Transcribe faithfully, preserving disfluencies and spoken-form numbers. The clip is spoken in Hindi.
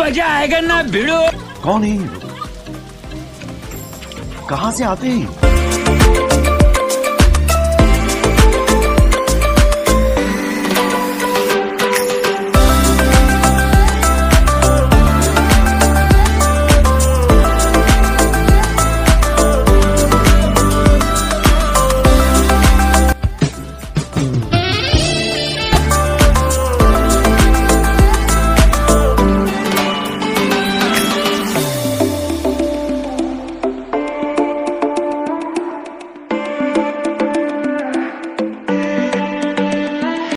मजा आएगा ना भिड़ो। कौन है, कहां से आते हैं?